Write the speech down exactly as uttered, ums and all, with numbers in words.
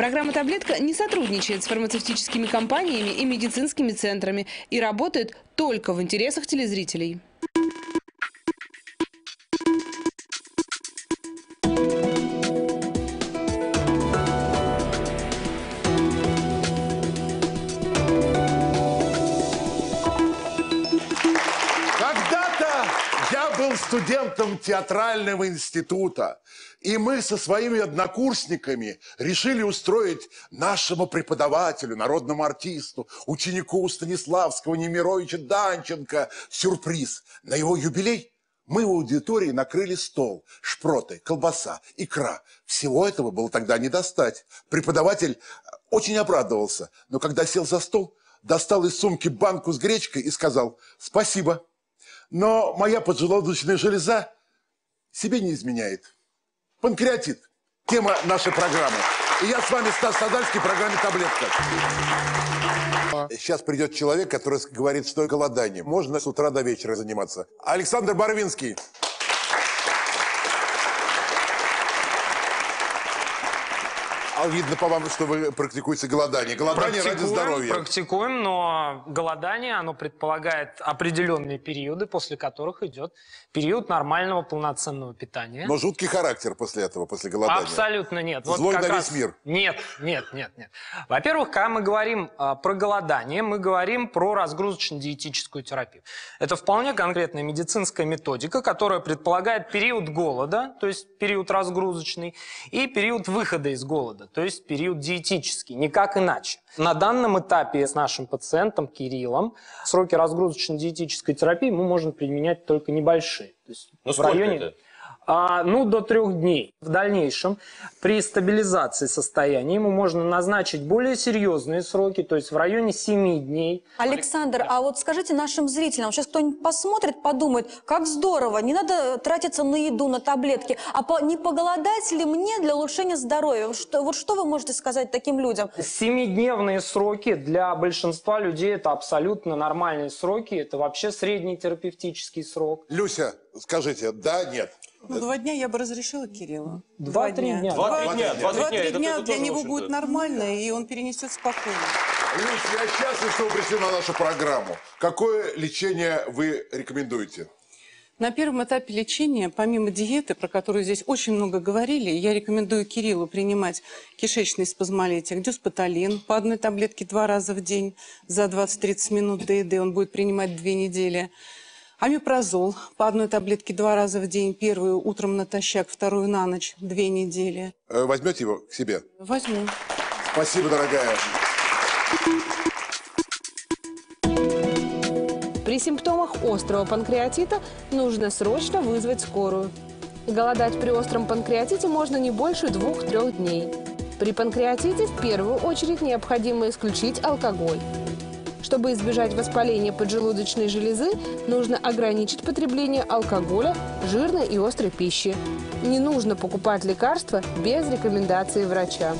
Программа «Таблетка» не сотрудничает с фармацевтическими компаниями и медицинскими центрами и работает только в интересах телезрителей. Студентом театрального института. И мы со своими однокурсниками решили устроить нашему преподавателю, народному артисту, ученику Станиславского, Немировича Данченко сюрприз. На его юбилей мы в аудитории накрыли стол, шпроты, колбаса, икра. Всего этого было тогда не достать. Преподаватель очень обрадовался, но когда сел за стол, достал из сумки банку с гречкой и сказал «Спасибо». Но моя поджелудочная железа себе не изменяет. Панкреатит – тема нашей программы. И я с вами, Стас Садальский, в программе «Таблетка». Сейчас придет человек, который говорит, что голодание. Можно с утра до вечера заниматься. Александр Барвинский. Видно по вам, что вы практикуете голодание. Голодание практикуем, ради здоровья. Практикуем, но голодание, оно предполагает определенные периоды, после которых идет период нормального полноценного питания. Но жуткий характер после этого, после голодания. Абсолютно нет. Вот злой на весь раз... мир. Нет, нет, нет, нет. Во-первых, когда мы говорим а, про голодание, мы говорим про разгрузочно-диетическую терапию. Это вполне конкретная медицинская методика, которая предполагает период голода, то есть период разгрузочный, и период выхода из голода. То есть период диетический, никак иначе. На данном этапе с нашим пациентом Кириллом сроки разгрузочно-диетической терапии мы можем применять только небольшие. То есть ну, в районе это? А, ну, до трех дней. В дальнейшем при стабилизации состояния ему можно назначить более серьезные сроки, то есть в районе семи дней. Александр, а вот скажите нашим зрителям, сейчас кто-нибудь посмотрит, подумает, как здорово, не надо тратиться на еду, на таблетки, а по, не поголодать ли мне для улучшения здоровья? Что, вот что вы можете сказать таким людям? Семидневные сроки для большинства людей это абсолютно нормальные сроки, это вообще средний терапевтический срок. Люся, скажите, да, нет? Ну, два дня я бы разрешила Кириллу. Два-три дня. дня. Два-три дня, два, два, дня. дня для него будет нормально, да. И он перенесет спокойно. Люсь, я счастлив, что вы пришли на нашу программу. Какое лечение вы рекомендуете? На первом этапе лечения, помимо диеты, про которую здесь очень много говорили, я рекомендую Кириллу принимать кишечный спазмолитик, дюспаталин, по одной таблетке два раза в день за двадцать-тридцать минут до еды. Он будет принимать две недели. Амипрозол по одной таблетке два раза в день. Первую утром натощак, вторую на ночь, две недели. Возьмете его к себе? Возьму. Спасибо, дорогая. При симптомах острого панкреатита нужно срочно вызвать скорую. Голодать при остром панкреатите можно не больше двух-трех дней. При панкреатите в первую очередь необходимо исключить алкоголь. Чтобы избежать воспаления поджелудочной железы, нужно ограничить потребление алкоголя, жирной и острой пищи. Не нужно покупать лекарства без рекомендации врача.